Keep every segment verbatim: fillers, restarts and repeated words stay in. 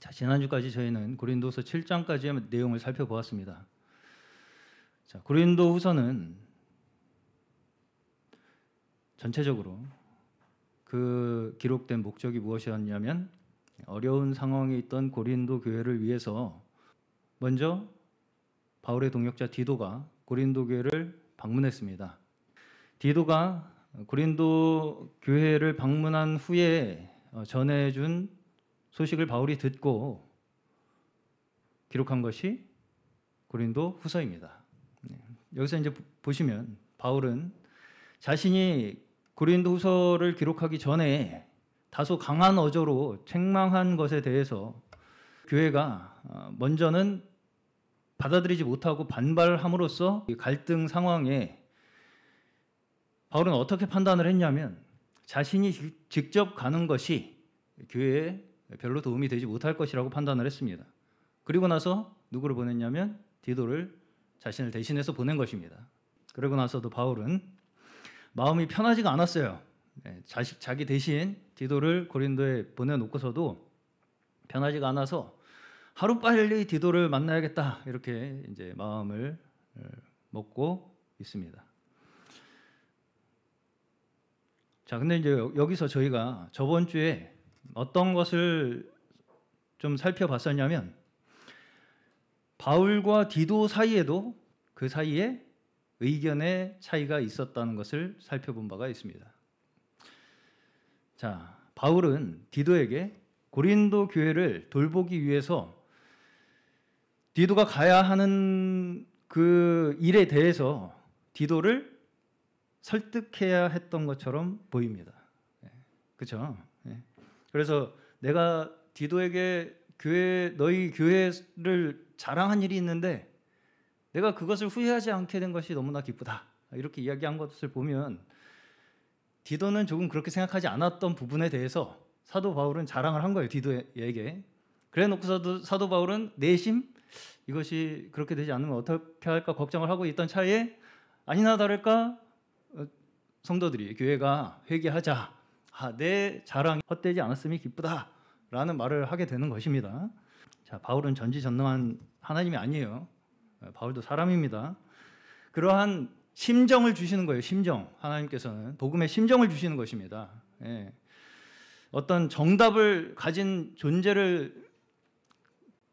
자, 지난주까지 저희는 고린도서 칠 장까지의 내용을 살펴보았습니다. 자, 고린도후서는 전체적으로 그 기록된 목적이 무엇이었냐면 어려운 상황에 있던 고린도 교회를 위해서 먼저 바울의 동역자 디도가 고린도 교회를 방문했습니다. 디도가 고린도 교회를 방문한 후에 전해준 소식을 바울이 듣고 기록한 것이 고린도 후서입니다. 여기서 이제 보시면 바울은 자신이 고린도 후서를 기록하기 전에 다소 강한 어조로 책망한 것에 대해서 교회가 먼저는 받아들이지 못하고 반발함으로써 갈등 상황에 바울은 어떻게 판단을 했냐면 자신이 직접 가는 것이 교회에 별로 도움이 되지 못할 것이라고 판단을 했습니다. 그리고 나서 누구를 보냈냐면 디도를 자신을 대신해서 보낸 것입니다. 그러고 나서도 바울은 마음이 편하지가 않았어요. 자식, 자기 대신 디도를 고린도에 보내놓고서도 편하지가 않아서 하루빨리 디도를 만나야겠다 이렇게 이제 마음을 먹고 있습니다. 자, 근데 이제 여기서 저희가 저번 주에 어떤 것을 좀 살펴봤었냐면 바울과 디도 사이에도 그 사이에 의견의 차이가 있었다는 것을 살펴본 바가 있습니다. 자, 바울은 디도에게 고린도 교회를 돌보기 위해서 디도가 가야 하는 그 일에 대해서 디도를 설득해야 했던 것처럼 보입니다. 네, 그렇죠? 네. 그래서 내가 디도에게 교회, 너희 교회를 자랑한 일이 있는데 내가 그것을 후회하지 않게 된 것이 너무나 기쁘다 이렇게 이야기한 것을 보면 디도는 조금 그렇게 생각하지 않았던 부분에 대해서 사도 바울은 자랑을 한 거예요, 디도에게. 그래 놓고서도 사도 바울은 내심 이것이 그렇게 되지 않으면 어떻게 할까 걱정을 하고 있던 차에 아니나 다를까 성도들이, 교회가 회개하자, 아, 내 자랑이 헛되지 않았음이 기쁘다 라는 말을 하게 되는 것입니다. 자, 바울은 전지전능한 하나님이 아니에요. 바울도 사람입니다. 그러한 심정을 주시는 거예요. 심정, 하나님께서는 복음의 심정을 주시는 것입니다. 예. 어떤 정답을 가진 존재를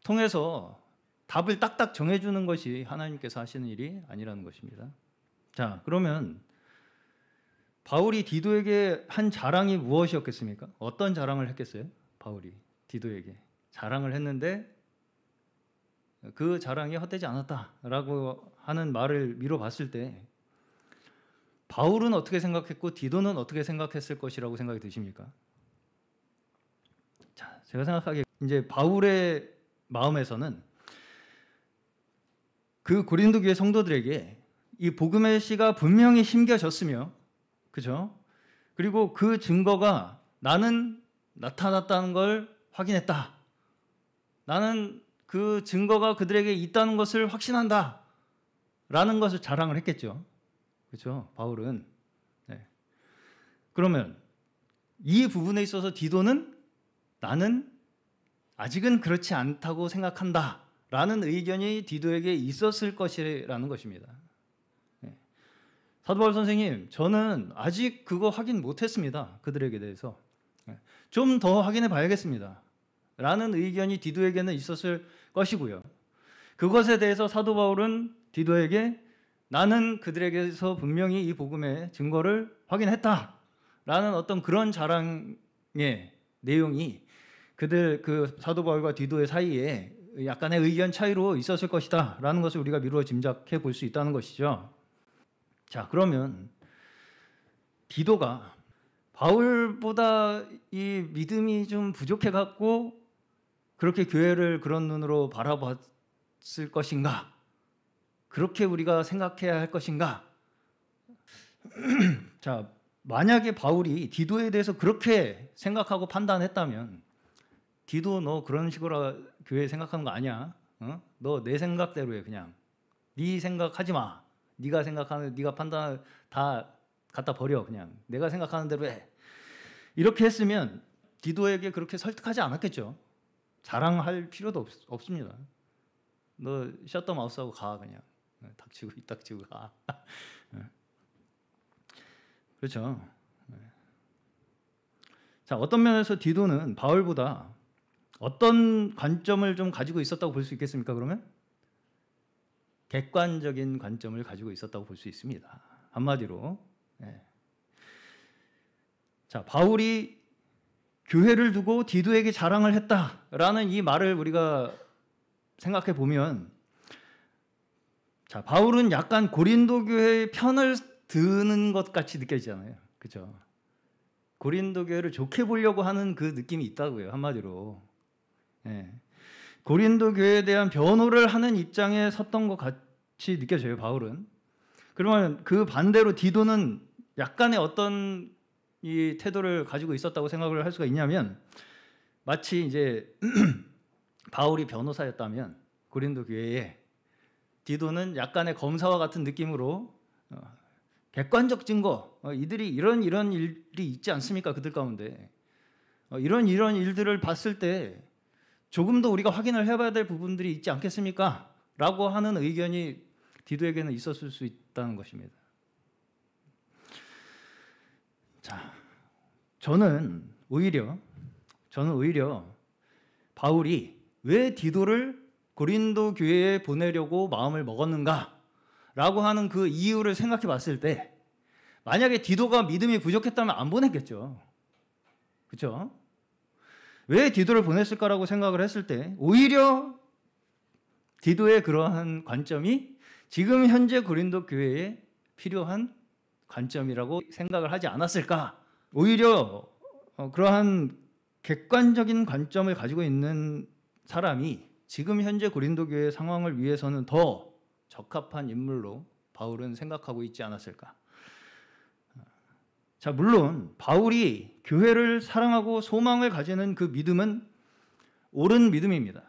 통해서 답을 딱딱 정해주는 것이 하나님께서 하시는 일이 아니라는 것입니다. 자, 그러면 바울이 디도에게 한 자랑이 무엇이었겠습니까? 어떤 자랑을 했겠어요? 바울이 디도에게 자랑을 했는데 그 자랑이 헛되지 않았다라고 하는 말을 미뤄봤을 때 바울은 어떻게 생각했고 디도는 어떻게 생각했을 것이라고 생각이 드십니까? 자, 제가 생각하기에 이제 바울의 마음에서는 그 고린도 교회 성도들에게 이 복음의 씨가 분명히 심겨졌으며, 그죠? 그리고 그 증거가 나는 나타났다는 걸 확인했다. 나는 그 증거가 그들에게 있다는 것을 확신한다. 라는 것을 자랑을 했겠죠. 그죠? 바울은. 네. 그러면 이 부분에 있어서 디도는 나는 아직은 그렇지 않다고 생각한다. 라는 의견이 디도에게 있었을 것이라는 것입니다. 네. 사도 바울 선생님, 저는 아직 그거 확인 못했습니다. 그들에게 대해서. 네. 좀 더 확인해 봐야겠습니다. 라는 의견이 디도에게는 있었을 것이고요. 그것에 대해서 사도 바울은 디도에게 나는 그들에게서 분명히 이 복음의 증거를 확인했다. 라는 어떤 그런 자랑의 내용이 그들 그 사도 바울과 디도의 사이에 약간의 의견 차이로 있었을 것이다 라는 것을 우리가 미루어 짐작해 볼 수 있다는 것이죠. 자, 그러면 디도가 바울보다 이 믿음이 좀 부족해 갖고 그렇게 교회를 그런 눈으로 바라봤을 것인가? 그렇게 우리가 생각해야 할 것인가? 자, 만약에 바울이 디도에 대해서 그렇게 생각하고 판단했다면 디도, 너 그런 식으로 교회 생각하는 거 아니야? 어? 너 내 생각대로 해. 그냥 네 생각하지 마. 네가 생각하는, 네가 판단을 다 갖다 버려. 그냥 내가 생각하는 대로 해. 이렇게 했으면 디도에게 그렇게 설득하지 않았겠죠. 자랑할 필요도 없, 없습니다. 너 셧더 마우스하고 가 그냥. 닥치고 입닥치고 가. 그렇죠. 자, 어떤 면에서 디도는 바울보다 어떤 관점을 좀 가지고 있었다고 볼 수 있겠습니까? 그러면 객관적인 관점을 가지고 있었다고 볼 수 있습니다. 한마디로. 네. 자, 바울이 교회를 두고 디도에게 자랑을 했다라는 이 말을 우리가 생각해 보면, 자, 바울은 약간 고린도 교회의 편을 드는 것 같이 느껴지잖아요. 그렇죠? 고린도 교회를 좋게 보려고 하는 그 느낌이 있다고요. 한마디로. 예. 고린도 교회에 대한 변호를 하는 입장에 섰던 것 같이 느껴져요. 바울은. 그러면 그 반대로 디도는 약간의 어떤 이 태도를 가지고 있었다고 생각을 할 수가 있냐면, 마치 이제 바울이 변호사였다면 고린도 교회에 디도는 약간의 검사와 같은 느낌으로 어, 객관적 증거, 어, 이들이 이런 이런 일이 있지 않습니까? 그들 가운데 어, 이런 이런 일들을 봤을 때 조금 더 우리가 확인을 해봐야 될 부분들이 있지 않겠습니까? 라고 하는 의견이 디도에게는 있었을 수 있다는 것입니다. 자, 저는 오히려 저는 오히려 바울이 왜 디도를 고린도 교회에 보내려고 마음을 먹었는가라고 하는 그 이유를 생각해 봤을 때, 만약에 디도가 믿음이 부족했다면 안 보냈겠죠. 그렇죠? 왜 디도를 보냈을까라고 생각을 했을 때 오히려 디도의 그러한 관점이 지금 현재 고린도 교회에 필요한 관점이라고 생각을 하지 않았을까? 오히려 그러한 객관적인 관점을 가지고 있는 사람이 지금 현재 고린도 교회의 상황을 위해서는 더 적합한 인물로 바울은 생각하고 있지 않았을까? 자, 물론 바울이 교회를 사랑하고 소망을 가지는 그 믿음은 옳은 믿음입니다.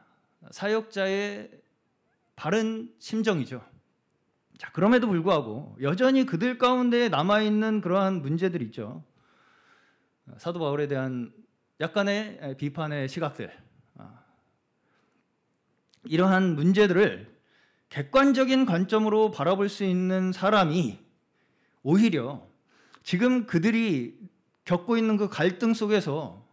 사역자의 바른 심정이죠. 자, 그럼에도 불구하고 여전히 그들 가운데 남아있는 그러한 문제들이 있죠. 사도 바울에 대한 약간의 비판의 시각들, 이러한 문제들을 객관적인 관점으로 바라볼 수 있는 사람이 오히려 지금 그들이 겪고 있는 그 갈등 속에서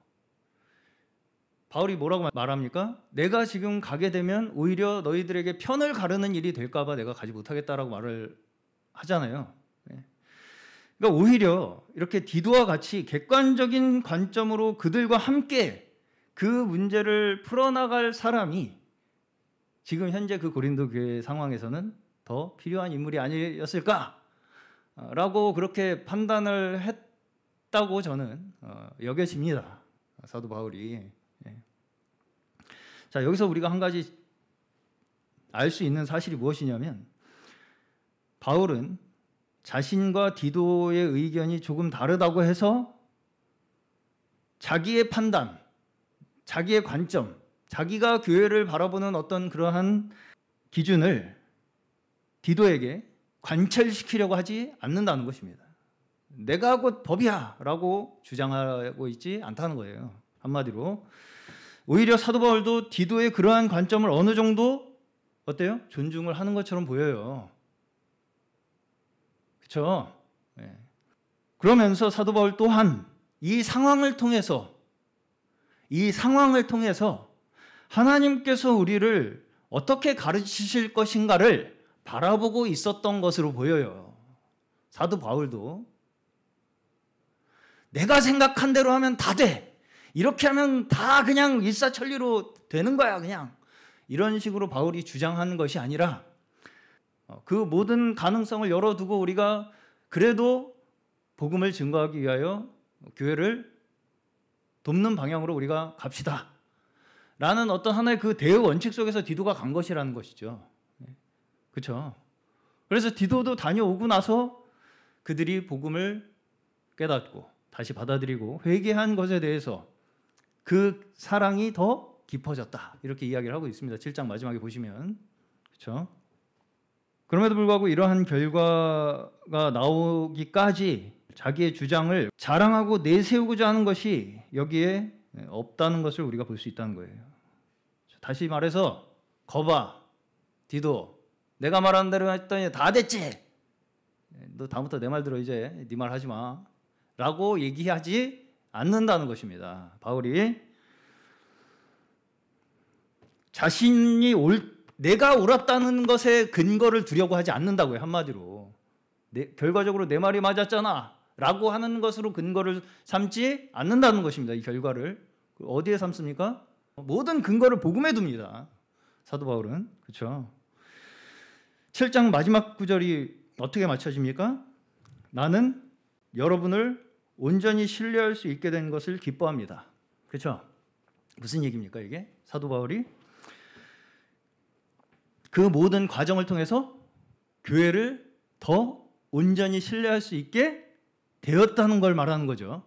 바울이 뭐라고 말합니까? 내가 지금 가게 되면 오히려 너희들에게 편을 가르는 일이 될까 봐 내가 가지 못하겠다라고 말을 하잖아요. 그러니까 오히려 이렇게 디도와 같이 객관적인 관점으로 그들과 함께 그 문제를 풀어나갈 사람이 지금 현재 그 고린도 교회 상황에서는 더 필요한 인물이 아니었을까라고 그렇게 판단을 했다고 저는 여겨집니다. 사도 바울이. 자, 여기서 우리가 한 가지 알 수 있는 사실이 무엇이냐면, 바울은 자신과 디도의 의견이 조금 다르다고 해서 자기의 판단, 자기의 관점, 자기가 교회를 바라보는 어떤 그러한 기준을 디도에게 관철시키려고 하지 않는다는 것입니다. 내가 곧 법이야 라고 주장하고 있지 않다는 거예요. 한마디로 오히려 사도 바울도 디도의 그러한 관점을 어느 정도 어때요? 존중을 하는 것처럼 보여요. 그렇죠? 네. 그러면서 사도 바울 또한 이 상황을 통해서 이 상황을 통해서 하나님께서 우리를 어떻게 가르치실 것인가를 바라보고 있었던 것으로 보여요. 사도 바울도 내가 생각한 대로 하면 다 돼. 이렇게 하면 다 그냥 일사천리로 되는 거야 그냥, 이런 식으로 바울이 주장하는 것이 아니라 그 모든 가능성을 열어두고 우리가 그래도 복음을 증거하기 위하여 교회를 돕는 방향으로 우리가 갑시다 라는 어떤 하나의 그 대의 원칙 속에서 디도가 간 것이라는 것이죠. 그렇죠? 그래서 디도도 다녀오고 나서 그들이 복음을 깨닫고 다시 받아들이고 회개한 것에 대해서 그 사랑이 더 깊어졌다, 이렇게 이야기를 하고 있습니다. 칠 장 마지막에 보시면. 그렇죠? 그럼에도 불구하고 이러한 결과가 나오기까지 자기의 주장을 자랑하고 내세우고자 하는 것이 여기에 없다는 것을 우리가 볼 수 있다는 거예요. 다시 말해서 거봐, 디도, 내가 말하는 대로 했더니 다 됐지. 너 다음부터 내 말 들어, 이제 네 말 하지 마 라고 얘기하지 않는다는 것입니다. 바울이 자신이 옳, 내가 옳았다는 것에 근거를 두려고 하지 않는다고요. 한마디로 내, 결과적으로 내 말이 맞았잖아 라고 하는 것으로 근거를 삼지 않는다는 것입니다. 이 결과를 어디에 삼습니까? 모든 근거를 복음에 둡니다. 사도 바울은. 그렇죠? 칠 장 마지막 구절이 어떻게 맞춰집니까? 나는 여러분을 온전히 신뢰할 수 있게 된 것을 기뻐합니다. 그렇죠? 무슨 얘기입니까 이게? 사도 바울이 그 모든 과정을 통해서 교회를 더 온전히 신뢰할 수 있게 되었다는 걸 말하는 거죠.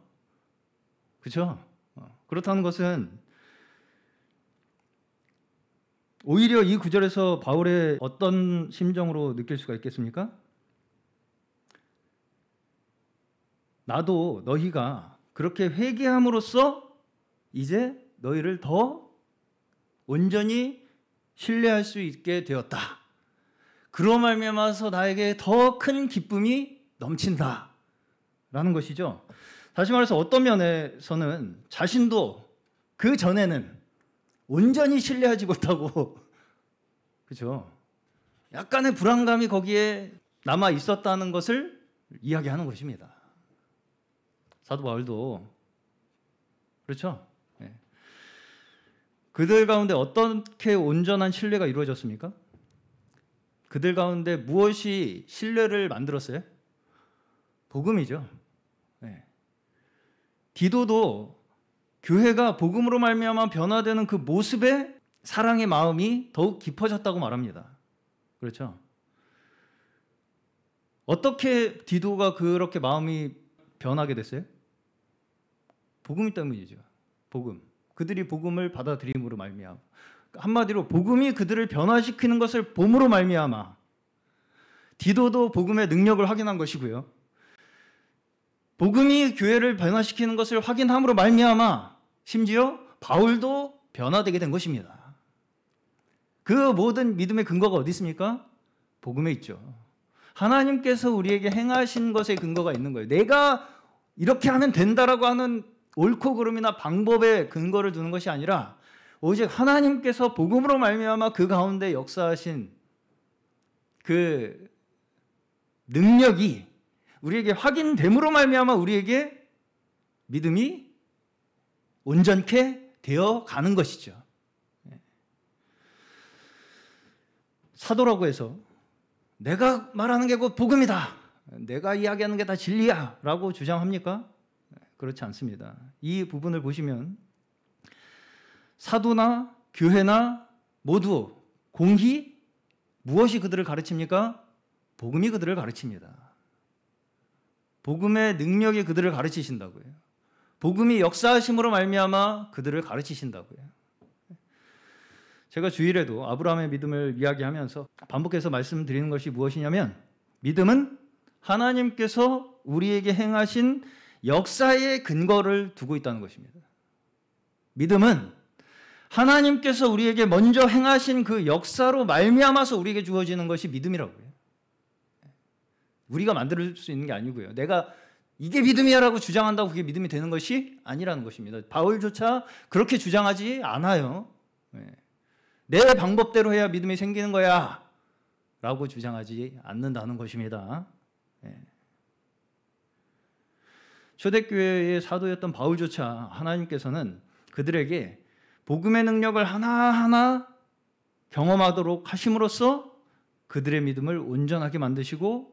그렇죠? 그렇다는 것은 오히려 이 구절에서 바울의 어떤 심정으로 느낄 수가 있겠습니까? 나도 너희가 그렇게 회개함으로써 이제 너희를 더 온전히 신뢰할 수 있게 되었다. 그로 말미암아서 나에게 더 큰 기쁨이 넘친다 라는 것이죠. 다시 말해서 어떤 면에서는 자신도 그 전에는 온전히 신뢰하지 못하고 그죠? 약간의 불안감이 거기에 남아 있었다는 것을 이야기하는 것입니다. 사도 바울도 그렇죠? 네. 그들 가운데 어떻게 온전한 신뢰가 이루어졌습니까? 그들 가운데 무엇이 신뢰를 만들었어요? 복음이죠. 네. 디도도 교회가 복음으로 말미암아 변화되는 그 모습에 사랑의 마음이 더욱 깊어졌다고 말합니다. 그렇죠? 어떻게 디도가 그렇게 마음이 변하게 됐어요? 복음 때문이죠. 복음. 그들이 복음을 받아들임으로 말미암아. 한마디로 복음이 그들을 변화시키는 것을 봄으로 말미암아. 디도도 복음의 능력을 확인한 것이고요. 복음이 교회를 변화시키는 것을 확인함으로 말미암아 심지어 바울도 변화되게 된 것입니다. 그 모든 믿음의 근거가 어디 있습니까? 복음에 있죠. 하나님께서 우리에게 행하신 것에 근거가 있는 거예요. 내가 이렇게 하면 된다라고 하는 옳고 그름이나 방법에 근거를 두는 것이 아니라 오직 하나님께서 복음으로 말미암아 그 가운데 역사하신 그 능력이 우리에게 확인됨으로 말미암아 우리에게 믿음이 온전케 되어가는 것이죠. 사도라고 해서 내가 말하는 게 곧 복음이다, 내가 이야기하는 게 다 진리야 라고 주장합니까? 그렇지 않습니다. 이 부분을 보시면 사도나 교회나 모두 공히 무엇이 그들을 가르칩니까? 복음이 그들을 가르칩니다. 복음의 능력이 그들을 가르치신다고요. 복음이 역사하심으로 말미암아 그들을 가르치신다고요. 제가 주일에도 아브라함의 믿음을 이야기하면서 반복해서 말씀드리는 것이 무엇이냐면 믿음은 하나님께서 우리에게 행하신 역사의 근거를 두고 있다는 것입니다. 믿음은 하나님께서 우리에게 먼저 행하신 그 역사로 말미암아서 우리에게 주어지는 것이 믿음이라고요. 우리가 만들 수 있는 게 아니고요. 내가 이게 믿음이야 라고 주장한다고 그게 믿음이 되는 것이 아니라는 것입니다. 바울조차 그렇게 주장하지 않아요. 내 방법대로 해야 믿음이 생기는 거야 라고 주장하지 않는다는 것입니다. 초대교회의 사도였던 바울조차 하나님께서는 그들에게 복음의 능력을 하나하나 경험하도록 하심으로써 그들의 믿음을 온전하게 만드시고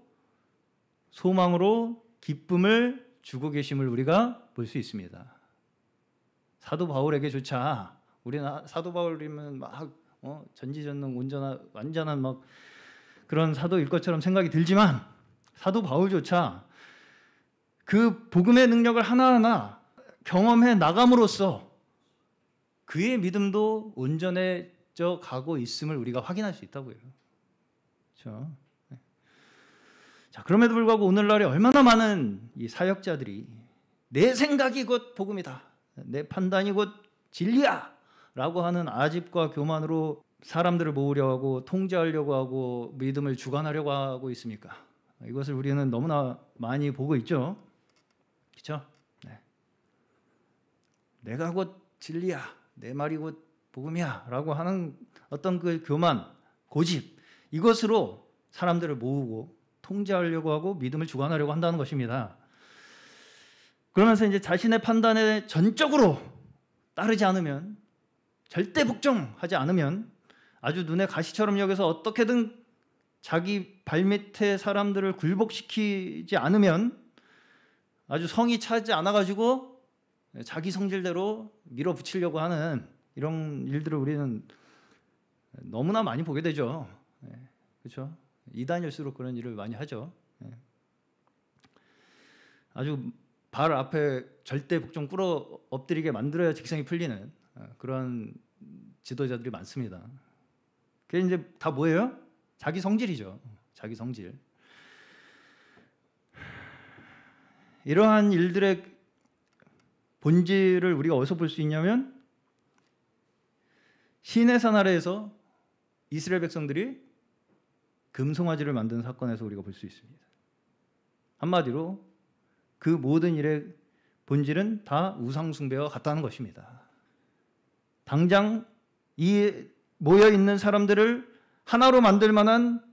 소망으로 기쁨을 주고 계심을 우리가 볼 수 있습니다. 사도 바울에게조차 우리는 사도 바울이면 막 어, 전지전능 온전한 완전한 막 그런 사도일 것처럼 생각이 들지만 사도 바울조차 그 복음의 능력을 하나하나 경험해 나감으로써 그의 믿음도 온전해져 가고 있음을 우리가 확인할 수 있다고요. 그렇죠? 자, 그럼에도 불구하고 오늘날에 얼마나 많은 이 사역자들이 내 생각이 곧 복음이다, 내 판단이 곧 진리야 라고 하는 아집과 교만으로 사람들을 모으려 하고 통제하려고 하고 믿음을 주관하려고 하고 있습니까? 이것을 우리는 너무나 많이 보고 있죠. 그렇죠? 네. 내가 곧 진리야, 내 말이 곧 복음이야 라고 하는 어떤 그 교만, 고집, 이것으로 사람들을 모으고 통제하려고 하고 믿음을 주관하려고 한다는 것입니다. 그러면서 이제 자신의 판단에 전적으로 따르지 않으면, 절대 복종하지 않으면, 아주 눈에 가시처럼 여겨서 어떻게든 자기 발밑에 사람들을 굴복시키지 않으면, 아주 성이 차지 않아가지고 자기 성질대로 밀어붙이려고 하는 이런 일들을 우리는 너무나 많이 보게 되죠. 그렇죠? 이단일수록 그런 일을 많이 하죠. 아주 발 앞에 절대 복종 꿇어 엎드리게 만들어야 직성이 풀리는 그런 지도자들이 많습니다. 그게 이제 다 뭐예요? 자기 성질이죠. 자기 성질. 이러한 일들의 본질을 우리가 어디서 볼 수 있냐면, 시내산 아래에서 이스라엘 백성들이 금송아지를 만든 사건에서 우리가 볼 수 있습니다. 한마디로 그 모든 일의 본질은 다 우상숭배와 같다는 것입니다. 당장 이 모여있는 사람들을 하나로 만들 만한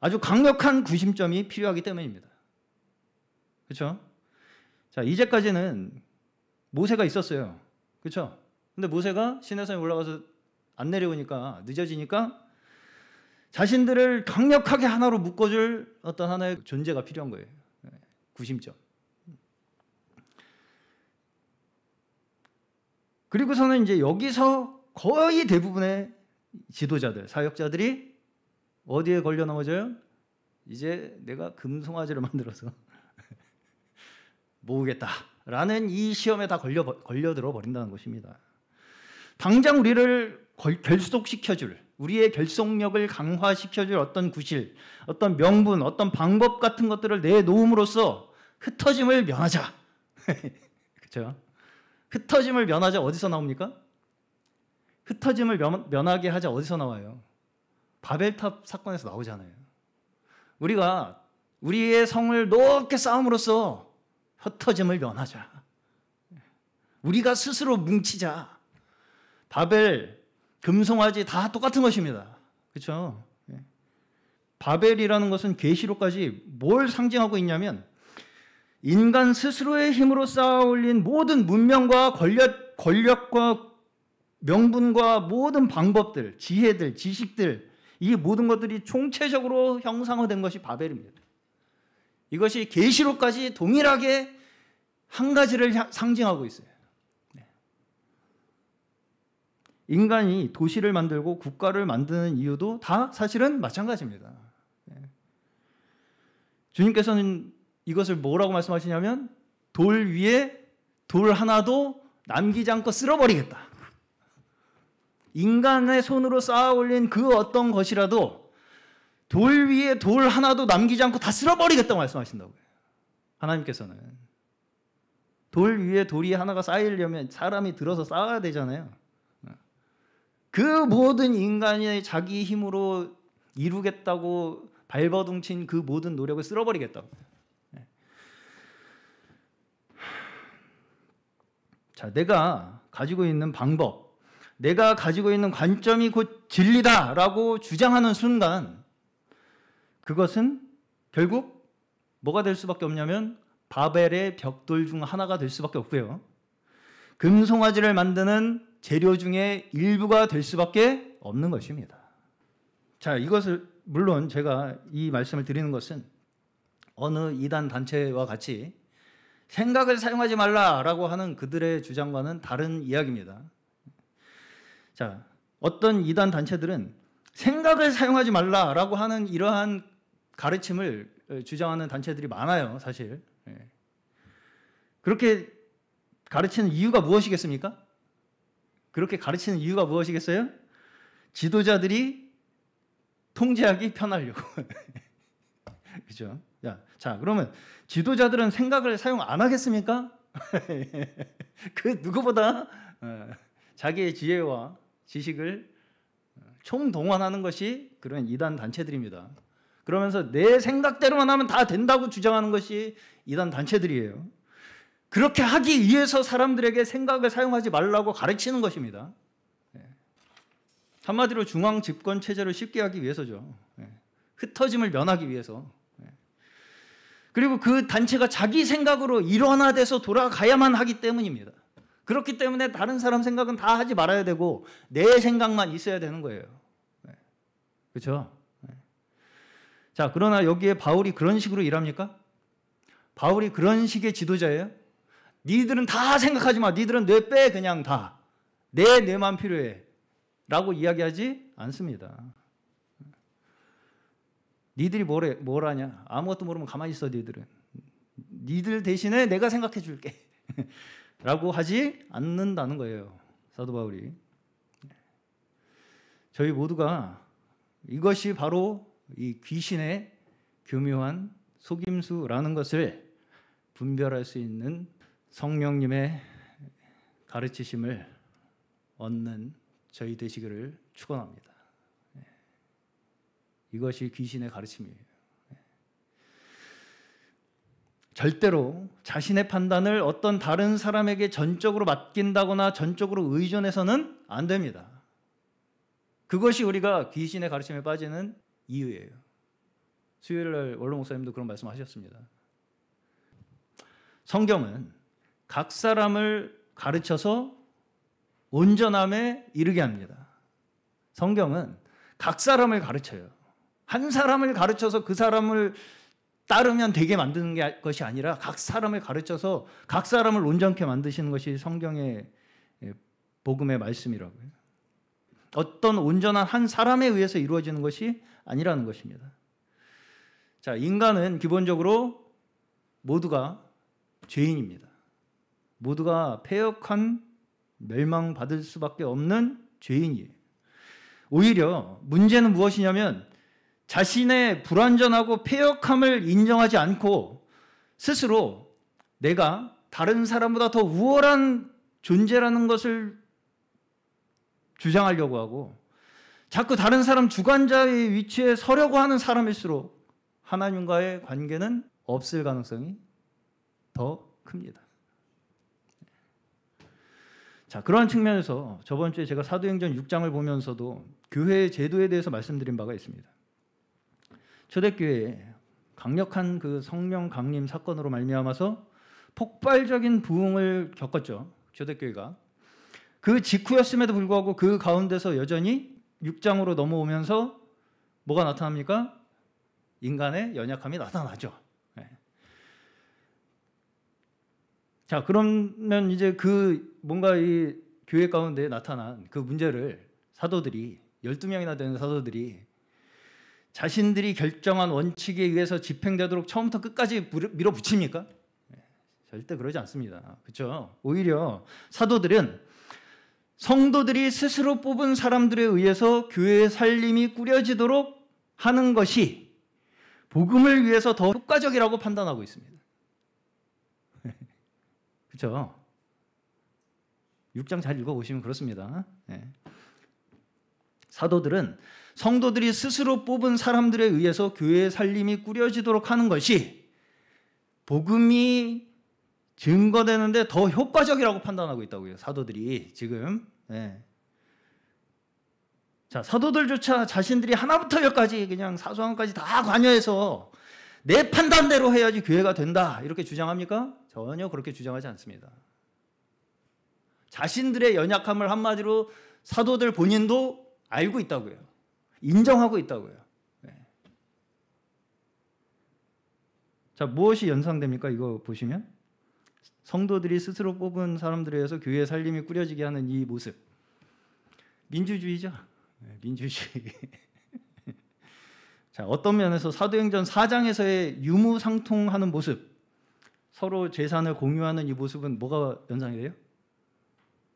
아주 강력한 구심점이 필요하기 때문입니다. 그렇죠? 자, 이제까지는 모세가 있었어요. 그렇죠? 근데 모세가 시내산에 올라가서 안 내려오니까, 늦어지니까 자신들을 강력하게 하나로 묶어줄 어떤 하나의 존재가 필요한 거예요. 구심점. 그리고서는 이제 여기서 거의 대부분의 지도자들, 사역자들이 어디에 걸려 넘어져요? 이제 내가 금송아지를 만들어서 모으겠다라는 이 시험에 다 걸려, 걸려들어 버린다는 것입니다. 당장 우리를 결속시켜줄, 우리의 결속력을 강화시켜줄 어떤 구실, 어떤 명분, 어떤 방법 같은 것들을 내놓음으로써 흩어짐을 면하자. 그렇죠? 흩어짐을 면하자 어디서 나옵니까? 흩어짐을 면, 면하게 하자 어디서 나와요? 바벨탑 사건에서 나오잖아요. 우리가 우리의 성을 높게 쌓음으로써 흩어짐을 면하자. 우리가 스스로 뭉치자. 바벨, 금송아지 다 똑같은 것입니다. 그렇죠? 바벨이라는 것은 계시록까지 뭘 상징하고 있냐면, 인간 스스로의 힘으로 쌓아올린 모든 문명과 권력, 권력과 명분과 모든 방법들, 지혜들, 지식들, 이 모든 것들이 총체적으로 형상화된 것이 바벨입니다. 이것이 계시록까지 동일하게 한 가지를 상징하고 있어요. 인간이 도시를 만들고 국가를 만드는 이유도 다 사실은 마찬가지입니다. 주님께서는 이것을 뭐라고 말씀하시냐면, 돌 위에 돌 하나도 남기지 않고 쓸어버리겠다. 인간의 손으로 쌓아올린 그 어떤 것이라도 돌 위에 돌 하나도 남기지 않고 다 쓸어버리겠다고 말씀하신다고요. 하나님께서는. 돌 위에 돌이 하나가 쌓이려면 사람이 들어서 쌓아야 되잖아요. 그 모든 인간의 자기 힘으로 이루겠다고 발버둥친 그 모든 노력을 쓸어버리겠다고요. 자, 내가 가지고 있는 방법, 내가 가지고 있는 관점이 곧 진리다라고 주장하는 순간, 그것은 결국 뭐가 될 수밖에 없냐면 바벨의 벽돌 중 하나가 될 수밖에 없고요. 금송아지를 만드는 재료 중에 일부가 될 수밖에 없는 것입니다. 자, 이것을 물론 제가 이 말씀을 드리는 것은 어느 이단 단체와 같이 생각을 사용하지 말라라고 하는 그들의 주장과는 다른 이야기입니다. 자, 어떤 이단 단체들은 생각을 사용하지 말라라고 하는 이러한 가르침을 주장하는 단체들이 많아요, 사실. 그렇게 가르치는 이유가 무엇이겠습니까? 그렇게 가르치는 이유가 무엇이겠어요? 지도자들이 통제하기 편하려고. 그죠? 야, 자, 그러면 지도자들은 생각을 사용 안 하겠습니까? 그 누구보다 자기의 지혜와 지식을 총동원하는 것이 그런 이단 단체들입니다. 그러면서 내 생각대로만 하면 다 된다고 주장하는 것이 이단 단체들이에요. 그렇게 하기 위해서 사람들에게 생각을 사용하지 말라고 가르치는 것입니다. 한마디로 중앙 집권 체제를 쉽게 하기 위해서죠. 흩어짐을 면하기 위해서. 그리고 그 단체가 자기 생각으로 일원화돼서 돌아가야만 하기 때문입니다. 그렇기 때문에 다른 사람 생각은 다 하지 말아야 되고 내 생각만 있어야 되는 거예요. 그렇죠? 자, 그러나 여기에 바울이 그런 식으로 일합니까? 바울이 그런 식의 지도자예요? 니들은 다 생각하지 마. 니들은 뇌 빼 그냥 다. 내 뇌만 필요해. 라고 이야기하지 않습니다. 니들이 뭐래, 뭘 하냐? 아무것도 모르면 가만히 있어, 니들은. 니들 대신에 내가 생각해 줄게. 라고 하지 않는다는 거예요. 사도 바울이. 저희 모두가 이것이 바로 이 귀신의 교묘한 속임수라는 것을 분별할 수 있는 성령님의 가르치심을 얻는 저희 되시기를 축원합니다. 이것이 귀신의 가르침이에요. 절대로 자신의 판단을 어떤 다른 사람에게 전적으로 맡긴다거나 전적으로 의존해서는 안 됩니다. 그것이 우리가 귀신의 가르침에 빠지는 이유예요. 수요일 날 원로 목사님도 그런 말씀하셨습니다. 성경은 각 사람을 가르쳐서 온전함에 이르게 합니다. 성경은 각 사람을 가르쳐요. 한 사람을 가르쳐서 그 사람을 따르면 되게 만드는 게 것이 아니라 각 사람을 가르쳐서 각 사람을 온전케 만드시는 것이 성경의 복음의 말씀이라고요. 어떤 온전한 한 사람에 의해서 이루어지는 것이 아니라는 것입니다. 자, 인간은 기본적으로 모두가 죄인입니다. 모두가 패역한 멸망받을 수밖에 없는 죄인이에요. 오히려 문제는 무엇이냐면 자신의 불완전하고 패역함을 인정하지 않고 스스로 내가 다른 사람보다 더 우월한 존재라는 것을 주장하려고 하고 자꾸 다른 사람 주관자의 위치에 서려고 하는 사람일수록 하나님과의 관계는 없을 가능성이 더 큽니다. 자, 그러한 측면에서 저번 주에 제가 사도행전 육 장을 보면서도 교회의 제도에 대해서 말씀드린 바가 있습니다. 초대교회의 강력한 그 성령 강림 사건으로 말미암아서 폭발적인 부흥을 겪었죠. 초대교회가. 그 직후였음에도 불구하고 그 가운데서 여전히 육 장으로 넘어오면서 뭐가 나타납니까? 인간의 연약함이 나타나죠. 네. 자, 그러면 이제 그 뭔가 이 교회 가운데 나타난 그 문제를 사도들이, 열두 명이나 되는 사도들이 자신들이 결정한 원칙에 의해서 집행되도록 처음부터 끝까지 밀어붙입니까? 네. 절대 그러지 않습니다. 그렇죠? 오히려 사도들은 성도들이 스스로 뽑은 사람들에 의해서 교회의 살림이 꾸려지도록 하는 것이 복음을 위해서 더 효과적이라고 판단하고 있습니다. 그렇죠? 육 장 잘 읽어보시면 그렇습니다. 네. 사도들은 성도들이 스스로 뽑은 사람들에 의해서 교회의 살림이 꾸려지도록 하는 것이 복음이 증거되는데 더 효과적이라고 판단하고 있다고요. 사도들이 지금. 네. 자, 사도들조차 자신들이 하나부터 열까지 그냥 사소한 것까지 다 관여해서 내 판단대로 해야지 교회가 된다 이렇게 주장합니까? 전혀 그렇게 주장하지 않습니다. 자신들의 연약함을 한마디로 사도들 본인도 알고 있다고요. 인정하고 있다고요. 네. 자, 무엇이 연상됩니까? 이거 보시면 성도들이 스스로 뽑은 사람들에 의해서 교회의 살림이 꾸려지게 하는 이 모습. 민주주의죠. 네, 민주주의. 자, 어떤 면에서 사도행전 사 장에서의 유무상통하는 모습, 서로 재산을 공유하는 이 모습은 뭐가 연상이 돼요?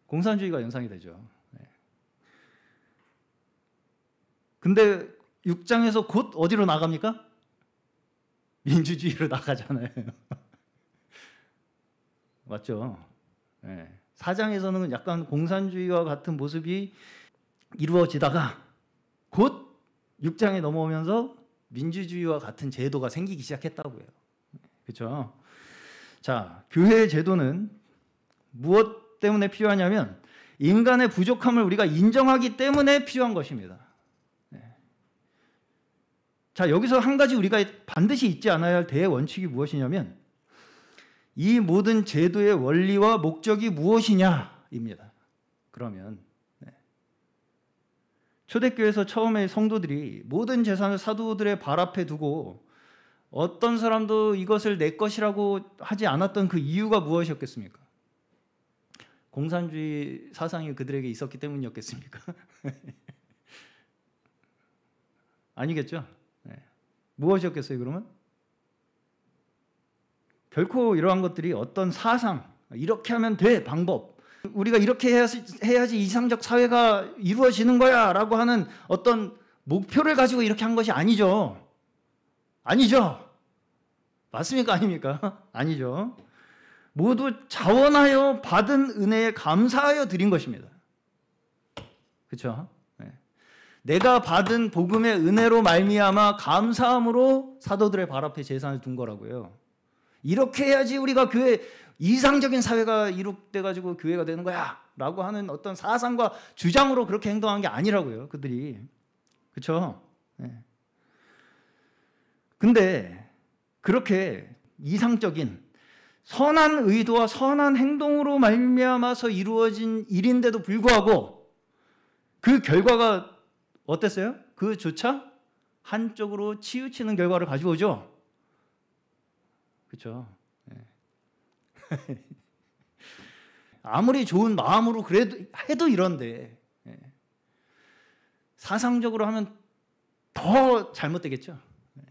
공산주의가 연상이 되죠. 네. 근데 육 장에서 곧 어디로 나갑니까? 민주주의로 나가잖아요. 맞죠? 네. 사 장에서는 약간 공산주의와 같은 모습이 이루어지다가 곧 육 장에 넘어오면서 민주주의와 같은 제도가 생기기 시작했다고요. 그렇죠? 자, 교회의 제도는 무엇 때문에 필요하냐면 인간의 부족함을 우리가 인정하기 때문에 필요한 것입니다. 자, 여기서 한 가지 우리가 반드시 잊지 않아야 할 대원칙이 무엇이냐면 이 모든 제도의 원리와 목적이 무엇이냐입니다. 그러면 초대교회에서 처음에 성도들이 모든 재산을 사도들의 발 앞에 두고 어떤 사람도 이것을 내 것이라고 하지 않았던 그 이유가 무엇이었겠습니까? 공산주의 사상이 그들에게 있었기 때문이었겠습니까? 아니겠죠? 네. 무엇이었겠어요 그러면? 결코 이러한 것들이 어떤 사상, 이렇게 하면 돼, 방법, 우리가 이렇게 해야지, 해야지 이상적 사회가 이루어지는 거야 라고 하는 어떤 목표를 가지고 이렇게 한 것이 아니죠. 아니죠. 맞습니까? 아닙니까? 아니죠. 모두 자원하여 받은 은혜에 감사하여 드린 것입니다. 그렇죠? 내가 받은 복음의 은혜로 말미암아 감사함으로 사도들의 발 앞에 재산을 둔 거라고요. 이렇게 해야지 우리가 교회 이상적인 사회가 이룩돼가지고 교회가 되는 거야 라고 하는 어떤 사상과 주장으로 그렇게 행동한 게 아니라고요. 그들이. 그렇죠? 네. 근데 그렇게 이상적인 선한 의도와 선한 행동으로 말미암아서 이루어진 일인데도 불구하고 그 결과가 어땠어요? 그조차 한쪽으로 치우치는 결과를 가지고 오죠. 그렇죠. 네. 아무리 좋은 마음으로 그래도 해도 이런데 네. 사상적으로 하면 더 잘못되겠죠. 네.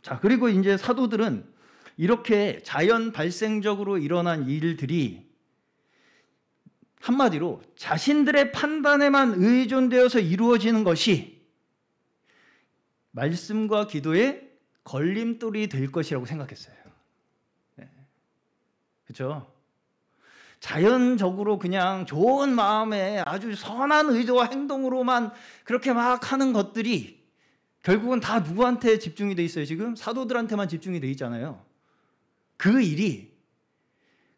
자, 그리고 이제 사도들은 이렇게 자연 발생적으로 일어난 일들이 한마디로 자신들의 판단에만 의존되어서 이루어지는 것이 말씀과 기도의 걸림돌이 될 것이라고 생각했어요. 네. 그렇죠? 자연적으로 그냥 좋은 마음에 아주 선한 의도와 행동으로만 그렇게 막 하는 것들이 결국은 다 누구한테 집중이 돼 있어요? 지금 사도들한테만 집중이 돼 있잖아요. 그 일이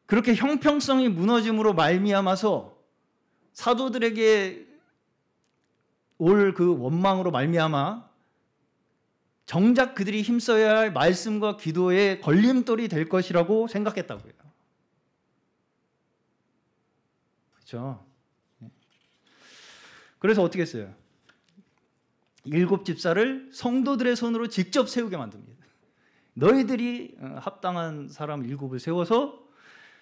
그렇게 형평성이 무너짐으로 말미암아서 사도들에게 올 그 원망으로 말미암아 정작 그들이 힘써야 할 말씀과 기도의 걸림돌이 될 것이라고 생각했다고요. 그렇죠? 그래서 어떻게 했어요? 일곱 집사를 성도들의 손으로 직접 세우게 만듭니다. 너희들이 합당한 사람 일곱을 세워서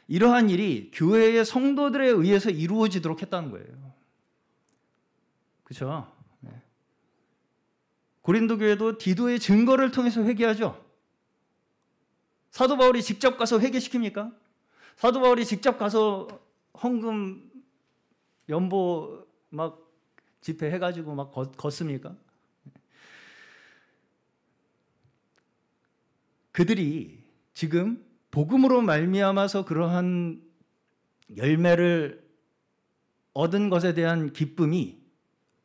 이러한 일이 교회의 성도들에 의해서 이루어지도록 했다는 거예요. 그렇죠? 네. 고린도 교회도 디도의 증거를 통해서 회개하죠. 사도 바울이 직접 가서 회개시킵니까? 사도 바울이 직접 가서 헌금 연보 막 집회해가지고 막 걷습니까? 그들이 지금 복음으로 말미암아서 그러한 열매를 얻은 것에 대한 기쁨이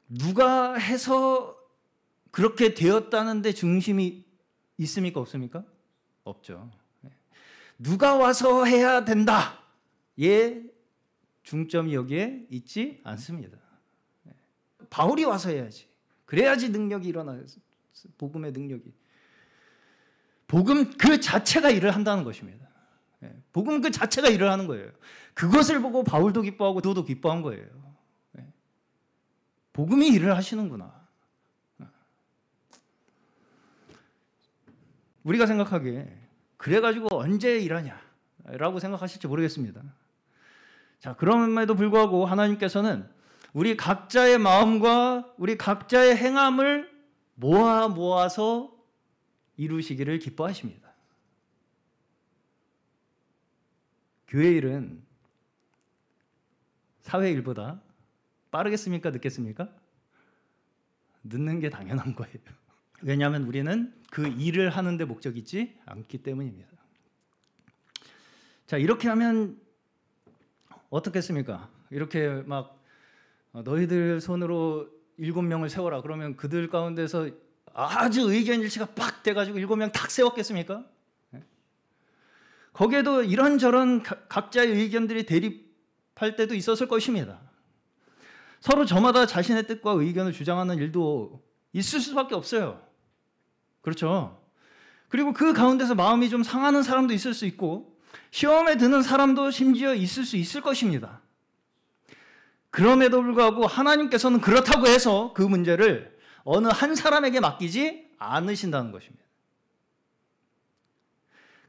누가 해서 그렇게 되었다는 데 중심이 있습니까? 없습니까? 없죠. 누가 와서 해야 된다. 예, 중점이 여기에 있지 않습니다. 바울이 와서 해야지. 그래야지 능력이 일어나요. 복음의 능력이. 복음 그 자체가 일을 한다는 것입니다. 복음 그 자체가 일을 하는 거예요. 그것을 보고 바울도 기뻐하고 도도 기뻐한 거예요. 복음이 일을 하시는구나. 우리가 생각하기에 그래가지고 언제 일하냐라고 생각하실지 모르겠습니다. 자, 그럼에도 불구하고 하나님께서는 우리 각자의 마음과 우리 각자의 행함을 모아 모아서 이루시기를 기뻐하십니다. 교회 일은 사회 일보다 빠르겠습니까? 늦겠습니까? 늦는 게 당연한 거예요. 왜냐하면 우리는 그 일을 하는 데 목적이 있지 않기 때문입니다. 자, 이렇게 하면 어떻겠습니까? 이렇게 막 너희들 손으로 일곱 명을 세워라. 그러면 그들 가운데서 아주 의견 일치가 빡 돼가지고 일곱 명 탁 세웠겠습니까? 거기에도 이런저런 각자의 의견들이 대립할 때도 있었을 것입니다. 서로 저마다 자신의 뜻과 의견을 주장하는 일도 있을 수밖에 없어요. 그렇죠? 그리고 그 가운데서 마음이 좀 상하는 사람도 있을 수 있고 시험에 드는 사람도 심지어 있을 수 있을 것입니다. 그럼에도 불구하고 하나님께서는 그렇다고 해서 그 문제를 어느 한 사람에게 맡기지 않으신다는 것입니다.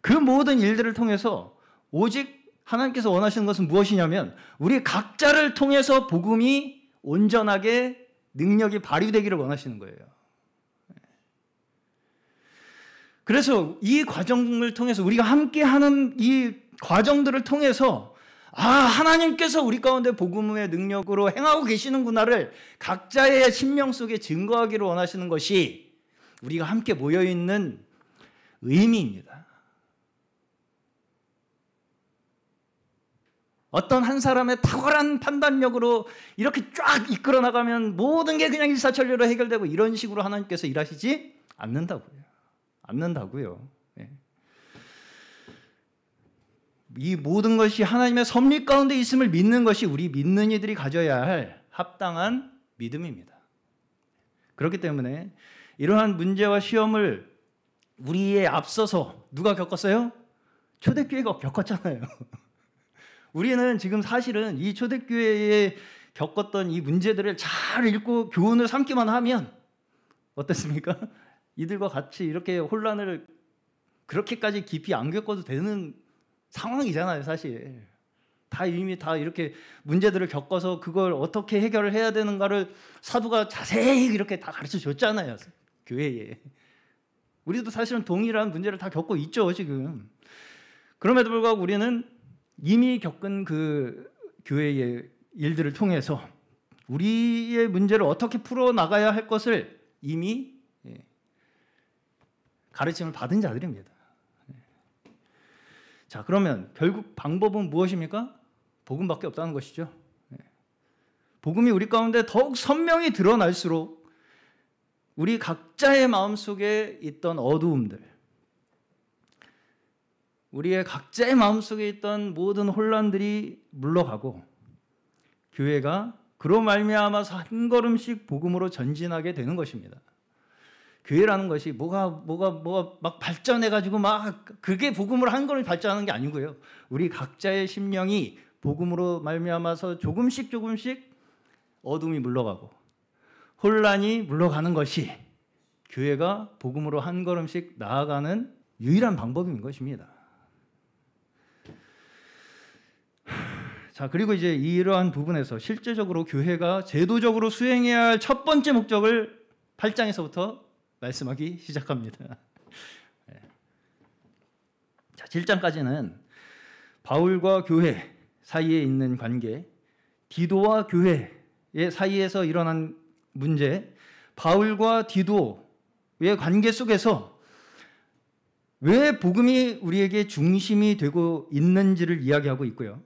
그 모든 일들을 통해서 오직 하나님께서 원하시는 것은 무엇이냐면 우리 각자를 통해서 복음이 온전하게 능력이 발휘되기를 원하시는 거예요. 그래서 이 과정을 통해서 우리가 함께하는 이 과정들을 통해서 아, 하나님께서 우리 가운데 복음의 능력으로 행하고 계시는구나를 각자의 심령 속에 증거하기를 원하시는 것이 우리가 함께 모여있는 의미입니다. 어떤 한 사람의 탁월한 판단력으로 이렇게 쫙 이끌어 나가면 모든 게 그냥 일사천리로 해결되고 이런 식으로 하나님께서 일하시지 않는다고요. 않는다고요. 예. 이 모든 것이 하나님의 섭리 가운데 있음을 믿는 것이 우리 믿는 이들이 가져야 할 합당한 믿음입니다. 그렇기 때문에 이러한 문제와 시험을 우리의 앞서서 누가 겪었어요? 초대교회가 겪었잖아요. 우리는 지금 사실은 이 초대교회에 겪었던 이 문제들을 잘 읽고 교훈을 삼기만 하면 어땠습니까? 이들과 같이 이렇게 혼란을 그렇게까지 깊이 안 겪어도 되는 상황이잖아요, 사실. 다 이미 다 이렇게 문제들을 겪어서 그걸 어떻게 해결을 해야 되는가를 사도가 자세히 이렇게 다 가르쳐 줬잖아요, 교회에. 우리도 사실은 동일한 문제를 다 겪고 있죠, 지금. 그럼에도 불구하고 우리는 이미 겪은 그 교회의 일들을 통해서 우리의 문제를 어떻게 풀어나가야 할 것을 이미 가르침을 받은 자들입니다. 자, 그러면 결국 방법은 무엇입니까? 복음밖에 없다는 것이죠. 복음이 우리 가운데 더욱 선명히 드러날수록 우리 각자의 마음속에 있던 어두움들, 우리의 각자의 마음속에 있던 모든 혼란들이 물러가고 교회가 그로 말미암아서 한 걸음씩 복음으로 전진하게 되는 것입니다. 교회라는 것이 뭐가 뭐가 뭐가 막 발전해가지고 막 그게 복음을 한 걸음씩 발전하는 게 아니고요. 우리 각자의 심령이 복음으로 말미암아서 조금씩 조금씩 어둠이 물러가고 혼란이 물러가는 것이 교회가 복음으로 한 걸음씩 나아가는 유일한 방법인 것입니다. 자, 그리고 이제 이러한 부분에서 실제적으로 교회가 제도적으로 수행해야 할 첫 번째 목적을 팔 장에서부터 말씀하기 시작합니다. 자, 칠 장까지는 바울과 교회 사이에 있는 관계, 디도와 교회의 사이에서 일어난 문제, 바울과 디도의 관계 속에서 왜 복음이 우리에게 중심이 되고 있는지를 이야기하고 있고요.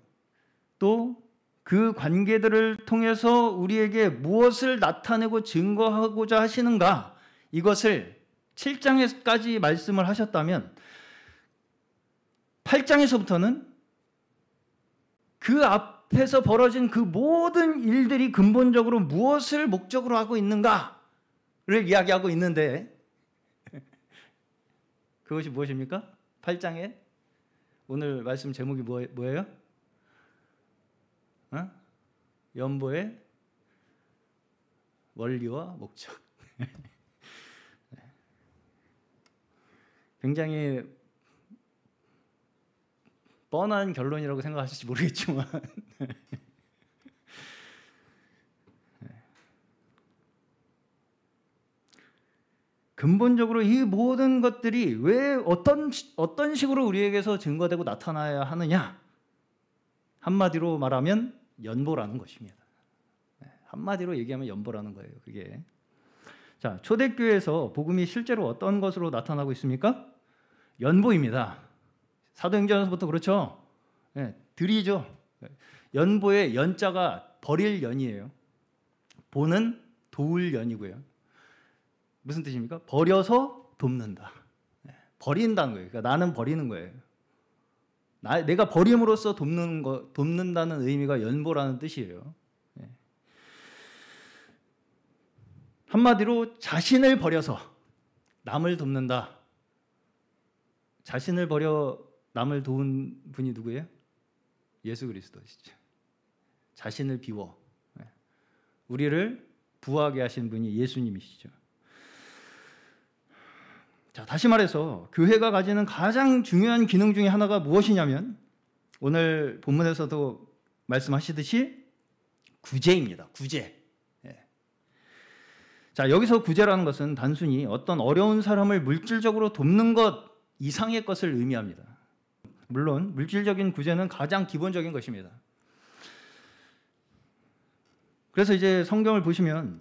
또 그 관계들을 통해서 우리에게 무엇을 나타내고 증거하고자 하시는가? 이것을 칠 장에서까지 말씀을 하셨다면 팔 장에서부터는 그 앞에서 벌어진 그 모든 일들이 근본적으로 무엇을 목적으로 하고 있는가를 이야기하고 있는데 그것이 무엇입니까? 팔 장에 오늘 말씀 제목이 뭐, 뭐예요? 어? 연보의 원리와 목적. 굉장히 뻔한 결론이라고 생각하실지 모르겠지만 근본적으로 이 모든 것들이 왜 어떤, 어떤 식으로 우리에게서 증거되고 나타나야 하느냐, 한마디로 말하면 연보라는 것입니다. 한마디로 얘기하면 연보라는 거예요, 그게. 자, 초대교회에서 복음이 실제로 어떤 것으로 나타나고 있습니까? 연보입니다. 사도행전에서부터 그렇죠. 예, 들이죠. 연보의 연자가 버릴 연이에요. 보는 도울 연이고요. 무슨 뜻입니까? 버려서 돕는다. 예, 버린다는 거예요. 그러니까 나는 버리는 거예요. 나, 내가 버림으로써 돕는 거, 돕는다는 의미가 연보라는 뜻이에요. 예. 한마디로 자신을 버려서 남을 돕는다. 자신을 버려 남을 도운 분이 누구예요? 예수 그리스도시죠. 자신을 비워 우리를 부하게 하신 분이 예수님이시죠. 자, 다시 말해서 교회가 가지는 가장 중요한 기능 중에 하나가 무엇이냐면 오늘 본문에서도 말씀하시듯이 구제입니다. 구제. 자, 여기서 구제라는 것은 단순히 어떤 어려운 사람을 물질적으로 돕는 것 이상의 것을 의미합니다. 물론 물질적인 구제는 가장 기본적인 것입니다. 그래서 이제 성경을 보시면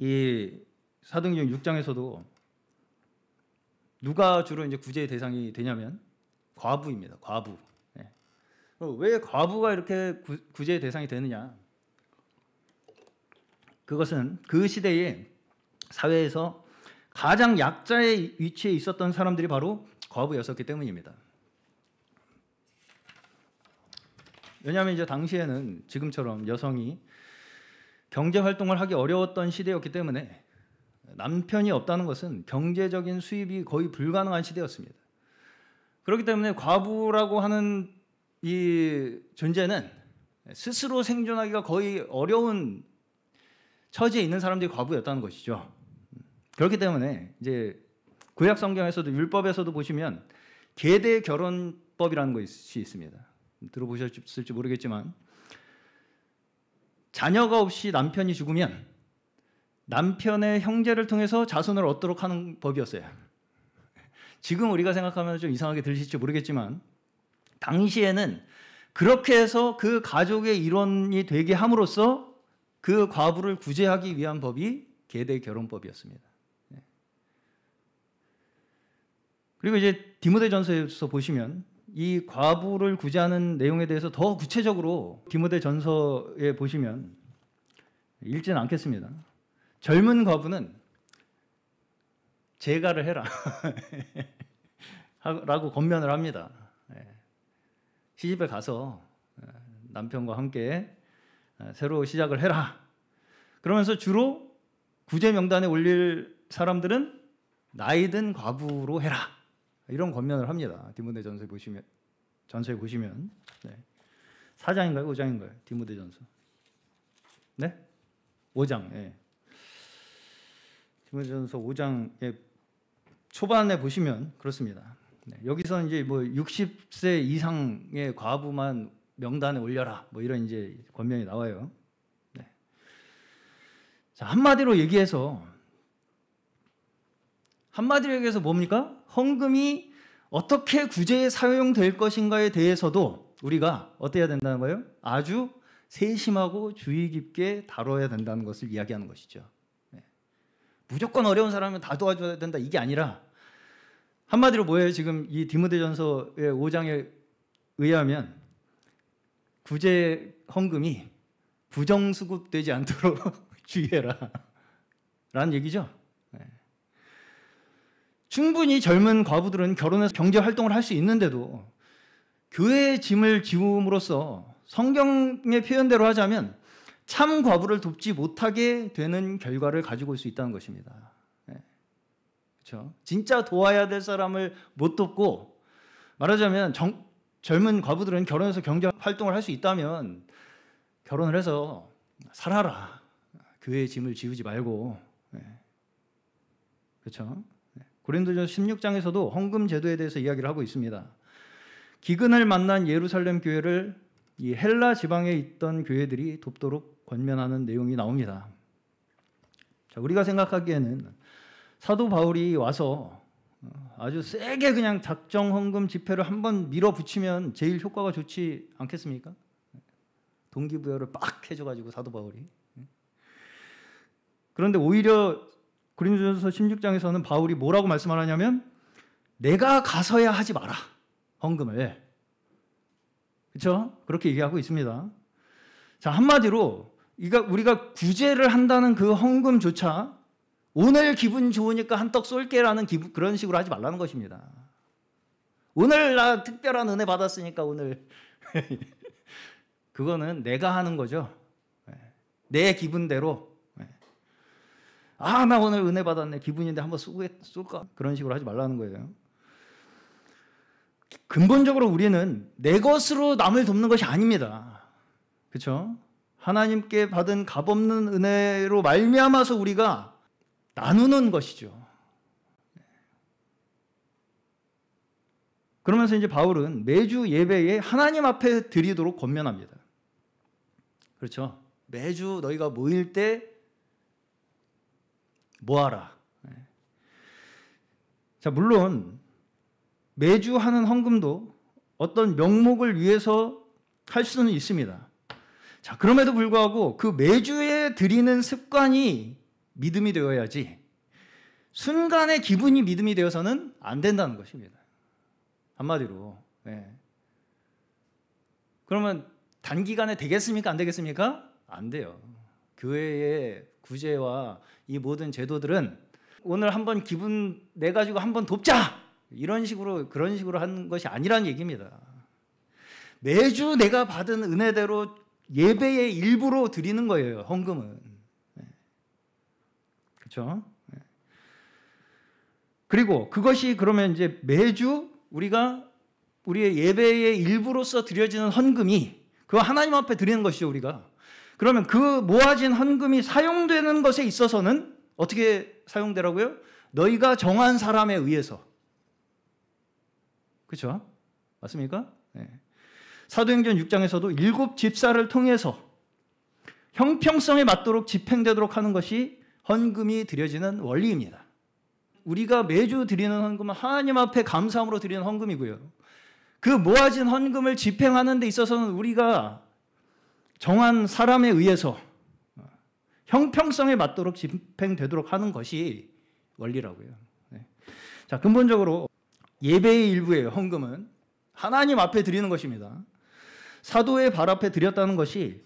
이 사도행전 육 장에서도 누가 주로 이제 구제의 대상이 되냐면 과부입니다. 과부. 네. 왜 과부가 이렇게 구, 구제의 대상이 되느냐? 그것은 그 시대의 사회에서 가장 약자의 위치에 있었던 사람들이 바로 과부였었기 때문입니다. 왜냐하면 이제 당시에는 지금처럼 여성이 경제 활동을 하기 어려웠던 시대였기 때문에 남편이 없다는 것은 경제적인 수입이 거의 불가능한 시대였습니다. 그렇기 때문에 과부라고 하는 이 존재는 스스로 생존하기가 거의 어려운 처지에 있는 사람들이 과부였다는 것이죠. 그렇기 때문에 이제 구약 성경에서도 율법에서도 보시면 계대 결혼법이라는 것이 있습니다. 들어보셨을지 모르겠지만 자녀가 없이 남편이 죽으면 남편의 형제를 통해서 자손을 얻도록 하는 법이었어요. 지금 우리가 생각하면 좀 이상하게 들리실지 모르겠지만 당시에는 그렇게 해서 그 가족의 일원이 되게 함으로써 그 과부를 구제하기 위한 법이 계대 결혼법이었습니다. 그리고 이제 디모데전서에서 보시면 이 과부를 구제하는 내용에 대해서 더 구체적으로 디모데전서에 보시면 읽지는 않겠습니다. 젊은 과부는 재가를 해라 라고 권면을 합니다. 시집에 가서 남편과 함께 새로 시작을 해라. 그러면서 주로 구제 명단에 올릴 사람들은 나이든 과부로 해라. 이런 권면을 합니다. 디모데전서에 보시면 전서에 보시면 네. 사 장인가요? 오 장인가요? 디모데전서. 네? 오 장. 네. 디모데전서 오 장의 초반에 보시면 그렇습니다. 네. 여기서 이제 뭐 육십 세 이상의 과부만 명단에 올려라. 뭐 이런 이제 권면이 나와요. 네. 자, 한마디로 얘기해서 한마디로 얘기해서 뭡니까? 헌금이 어떻게 구제에 사용될 것인가에 대해서도 우리가 어때야 된다는 거예요? 아주 세심하고 주의 깊게 다뤄야 된다는 것을 이야기하는 것이죠. 네. 무조건 어려운 사람은 다 도와줘야 된다. 이게 아니라 한마디로 뭐예요? 지금 이 디모데전서의 오 장에 의하면 구제 헌금이 부정수급되지 않도록 주의해라 라는 얘기죠. 충분히 젊은 과부들은 결혼해서 경제활동을 할 수 있는데도 교회의 짐을 지움으로써 성경의 표현대로 하자면 참 과부를 돕지 못하게 되는 결과를 가지고 올 수 있다는 것입니다. 네. 그렇죠? 진짜 도와야 될 사람을 못 돕고 말하자면 정, 젊은 과부들은 결혼해서 경제활동을 할 수 있다면 결혼을 해서 살아라. 교회의 짐을 지우지 말고. 네. 그렇죠? 고린도전서 십육 장에서도 헌금 제도에 대해서 이야기를 하고 있습니다. 기근을 만난 예루살렘 교회를 이 헬라 지방에 있던 교회들이 돕도록 권면하는 내용이 나옵니다. 자, 우리가 생각하기에는 사도 바울이 와서 아주 세게 그냥 작정 헌금 집회를 한번 밀어붙이면 제일 효과가 좋지 않겠습니까? 동기부여를 빡 해줘가지고 사도 바울이. 그런데 오히려 고린도전서 십육 장에서는 바울이 뭐라고 말씀하냐면 내가 가서야 하지 마라. 헌금을. 그렇죠? 그렇게 얘기하고 있습니다. 자, 한마디로 우리가 구제를 한다는 그 헌금조차 오늘 기분 좋으니까 한떡 쏠게라는 기분, 그런 식으로 하지 말라는 것입니다. 오늘 나 특별한 은혜 받았으니까 오늘 그거는 내가 하는 거죠. 내 기분대로, 아, 나 오늘 은혜 받았네 기분인데 한번 쏠까, 그런 식으로 하지 말라는 거예요. 근본적으로 우리는 내 것으로 남을 돕는 것이 아닙니다. 그렇죠? 하나님께 받은 값없는 은혜로 말미암아서 우리가 나누는 것이죠. 그러면서 이제 바울은 매주 예배에 하나님 앞에 드리도록 권면합니다. 그렇죠? 매주 너희가 모일 때 모아라. 자, 물론 매주 하는 헌금도 어떤 명목을 위해서 할 수는 있습니다. 자, 그럼에도 불구하고 그 매주에 드리는 습관이 믿음이 되어야지 순간의 기분이 믿음이 되어서는 안 된다는 것입니다. 한마디로. 네. 그러면 단기간에 되겠습니까? 안 되겠습니까? 안 돼요. 교회의 구제와 이 모든 제도들은 오늘 한번 기분 내가지고 한번 돕자! 이런 식으로, 그런 식으로 하는 것이 아니란 얘기입니다. 매주 내가 받은 은혜대로 예배의 일부로 드리는 거예요, 헌금은. 네. 그렇죠? 네. 그리고 그것이 그러면 이제 매주 우리가 우리의 예배의 일부로서 드려지는 헌금이, 그거 하나님 앞에 드리는 것이죠, 우리가. 그러면 그 모아진 헌금이 사용되는 것에 있어서는 어떻게 사용되라고요? 너희가 정한 사람에 의해서. 그렇죠? 맞습니까? 네. 사도행전 육 장에서도 일곱 집사를 통해서 형평성에 맞도록 집행되도록 하는 것이 헌금이 드려지는 원리입니다. 우리가 매주 드리는 헌금은 하나님 앞에 감사함으로 드리는 헌금이고요. 그 모아진 헌금을 집행하는 데 있어서는 우리가 정한 사람에 의해서 형평성에 맞도록 집행되도록 하는 것이 원리라고요. 네. 자, 근본적으로 예배의 일부예요, 헌금은. 하나님 앞에 드리는 것입니다. 사도의 발 앞에 드렸다는 것이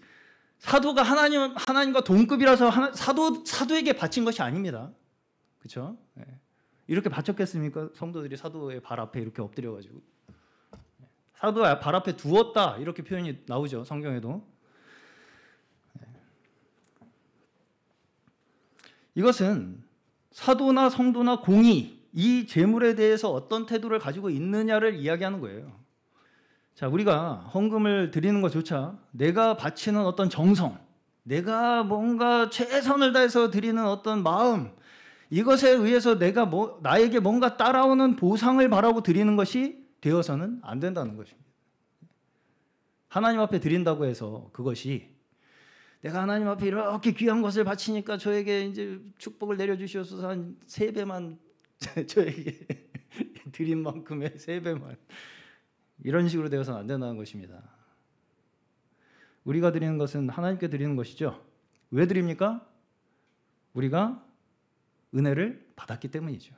사도가 하나님, 하나님과 동급이라서 하나, 사도, 사도에게 바친 것이 아닙니다. 그렇죠? 네. 이렇게 바쳤겠습니까? 성도들이 사도의 발 앞에 이렇게 엎드려가지고. 사도의 발 앞에 두었다, 이렇게 표현이 나오죠, 성경에도. 네. 이것은 사도나 성도나 공의, 이 재물에 대해서 어떤 태도를 가지고 있느냐를 이야기하는 거예요. 자, 우리가 헌금을 드리는 것조차 내가 바치는 어떤 정성, 내가 뭔가 최선을 다해서 드리는 어떤 마음, 이것에 의해서 내가 뭐, 나에게 뭔가 따라오는 보상을 바라고 드리는 것이 되어서는 안 된다는 것입니다. 하나님 앞에 드린다고 해서 그것이 내가 하나님 앞에 이렇게 귀한 것을 바치니까 저에게 이제 축복을 내려주시옵소서, 한 세 배만 저에게 드린 만큼의 세 배만, 이런 식으로 되어서는 안 된다는 것입니다. 우리가 드리는 것은 하나님께 드리는 것이죠. 왜 드립니까? 우리가 은혜를 받았기 때문이죠.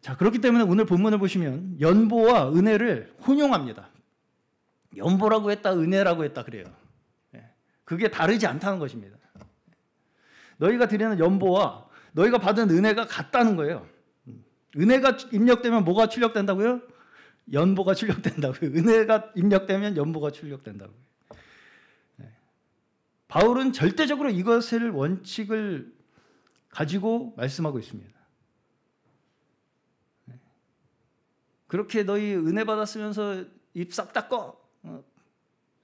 자, 그렇기 때문에 오늘 본문을 보시면 연보와 은혜를 혼용합니다. 연보라고 했다, 은혜라고 했다 그래요. 그게 다르지 않다는 것입니다. 너희가 드리는 연보와 너희가 받은 은혜가 같다는 거예요. 은혜가 입력되면 뭐가 출력된다고요? 연보가 출력된다고요. 은혜가 입력되면 연보가 출력된다고요. 네. 바울은 절대적으로 이것을 원칙을 가지고 말씀하고 있습니다. 네. 그렇게 너희 은혜 받았으면서 입 싹 닦어, 어,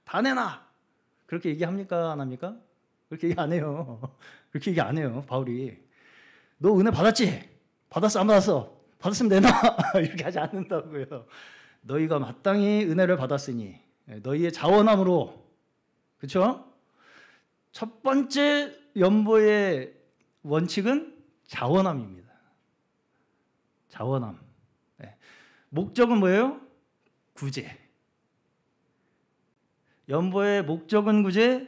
다 내놔, 그렇게 얘기합니까? 안 합니까? 그렇게 얘기 안 해요. 그렇게 얘기 안 해요, 바울이. 너 은혜 받았지? 받았어, 안 받았어? 받았으면 내놔. 이렇게 하지 않는다고요. 너희가 마땅히 은혜를 받았으니 너희의 자원함으로, 그렇죠? 첫 번째 연보의 원칙은 자원함입니다. 자원함. 네. 목적은 뭐예요? 구제. 연보의 목적은 구제,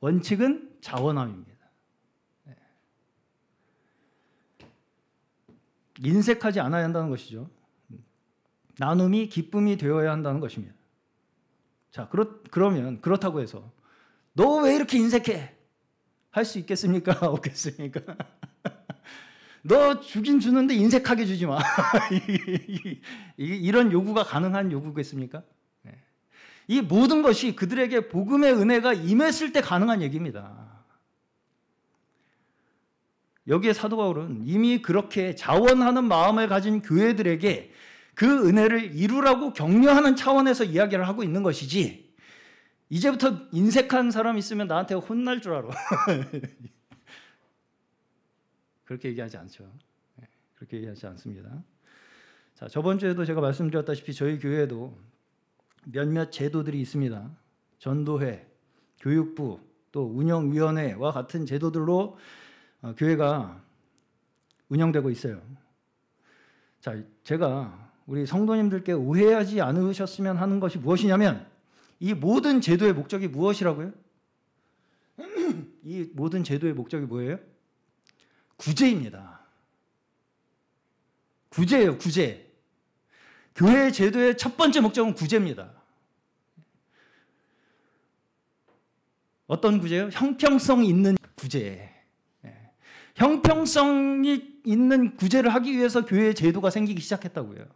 원칙은 자원함입니다. 인색하지 않아야 한다는 것이죠. 나눔이 기쁨이 되어야 한다는 것입니다. 자, 그렇, 그러면 그렇다고 해서 너 왜 이렇게 인색해? 할 수 있겠습니까? 없겠습니까? 너 주긴 주는데 인색하게 주지 마. 이런 요구가 가능한 요구겠습니까? 이 모든 것이 그들에게 복음의 은혜가 임했을 때 가능한 얘기입니다. 여기에 사도 바울은 이미 그렇게 자원하는 마음을 가진 교회들에게 그 은혜를 이루라고 격려하는 차원에서 이야기를 하고 있는 것이지, 이제부터 인색한 사람 있으면 나한테 혼날 줄 알아. 그렇게 얘기하지 않죠. 그렇게 얘기하지 않습니다. 자, 저번 주에도 제가 말씀드렸다시피 저희 교회에도 몇몇 제도들이 있습니다. 전도회, 교육부, 또 운영위원회와 같은 제도들로 교회가 운영되고 있어요. 자, 제가 우리 성도님들께 오해하지 않으셨으면 하는 것이 무엇이냐면, 이 모든 제도의 목적이 무엇이라고요? 이 모든 제도의 목적이 뭐예요? 구제입니다. 구제예요, 구제. 교회 제도의 첫 번째 목적은 구제입니다. 어떤 구제요? 형평성 있는 구제. 형평성이 있는 구제를 하기 위해서 교회 제도가 생기기 시작했다고요.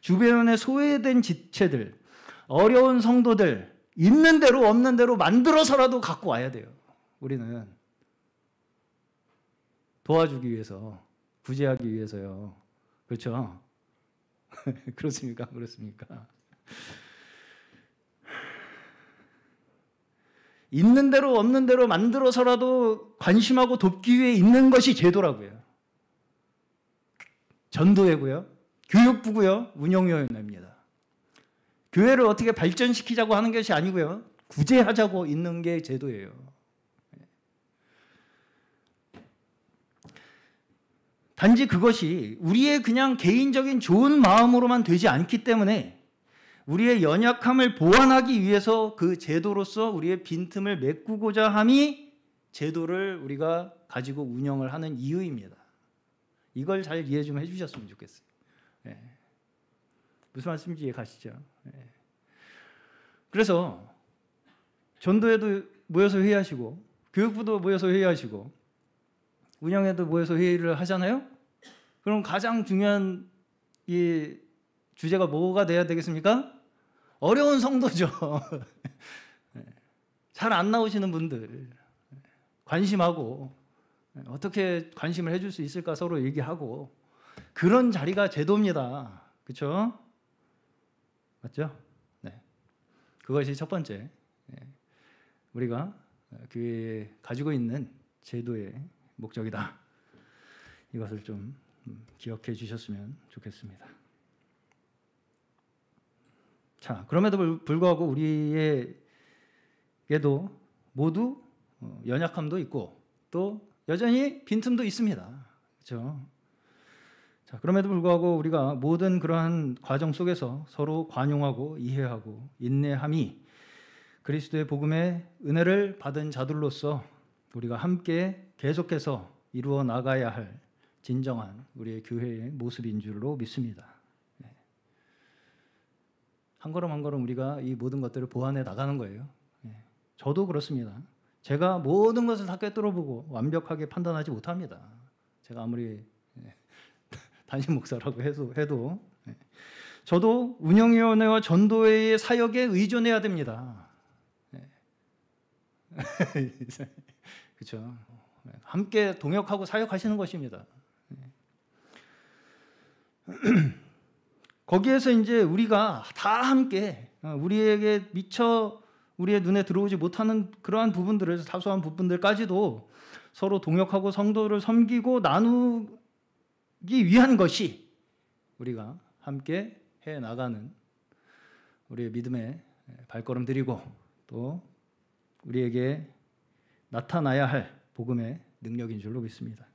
주변에 소외된 지체들, 어려운 성도들 있는 대로 없는 대로 만들어서라도 갖고 와야 돼요. 우리는 도와주기 위해서, 구제하기 위해서요. 그렇죠? 그렇습니까? 그렇습니까? 있는 대로 없는 대로 만들어서라도 관심하고 돕기 위해 있는 것이 제도라고요. 전도회고요, 교육부고요, 운영위원회입니다. 교회를 어떻게 발전시키자고 하는 것이 아니고요, 구제하자고 있는 게 제도예요. 단지 그것이 우리의 그냥 개인적인 좋은 마음으로만 되지 않기 때문에 우리의 연약함을 보완하기 위해서 그 제도로서 우리의 빈틈을 메꾸고자 함이 제도를 우리가 가지고 운영을 하는 이유입니다. 이걸 잘 이해 좀 해주셨으면 좋겠어요. 네. 무슨 말씀인지 이해 가시죠? 네. 그래서 전도회도 모여서 회의하시고, 교육부도 모여서 회의하시고, 운영에도 모여서 회의를 하잖아요? 그럼 가장 중요한 이 주제가 뭐가 돼야 되겠습니까? 어려운 성도죠. 잘 안 나오시는 분들 관심하고, 어떻게 관심을 해줄 수 있을까 서로 얘기하고, 그런 자리가 제도입니다. 그렇죠? 맞죠? 네. 그것이 첫 번째, 우리가 교회에 가지고 있는 제도의 목적이다. 이것을 좀 기억해 주셨으면 좋겠습니다. 자, 그럼에도 불구하고 우리에게도 모두 연약함도 있고 또 여전히 빈틈도 있습니다. 그렇죠? 자, 그럼에도 불구하고 우리가 모든 그러한 과정 속에서 서로 관용하고 이해하고 인내함이 그리스도의 복음의 은혜를 받은 자들로서 우리가 함께 계속해서 이루어 나가야 할 진정한 우리의 교회의 모습인 줄로 믿습니다. 한 걸음 한 걸음 우리가 이 모든 것들을 보완해 나가는 거예요. 저도 그렇습니다. 제가 모든 것을 다 꿰뚫어보고 완벽하게 판단하지 못합니다. 제가 아무리 단임 목사라고 해도. 저도 운영위원회와 전도회의 사역에 의존해야 됩니다. 그렇죠. 함께 동역하고 사역하시는 것입니다. 거기에서 이제 우리가 다 함께 우리에게 미처 우리의 눈에 들어오지 못하는 그러한 부분들을, 사소한 부분들까지도 서로 동역하고 성도를 섬기고 나누기 위한 것이 우리가 함께 해나가는 우리의 믿음의 발걸음들이고, 또 우리에게 나타나야 할 복음의 능력인 줄로 믿습니다.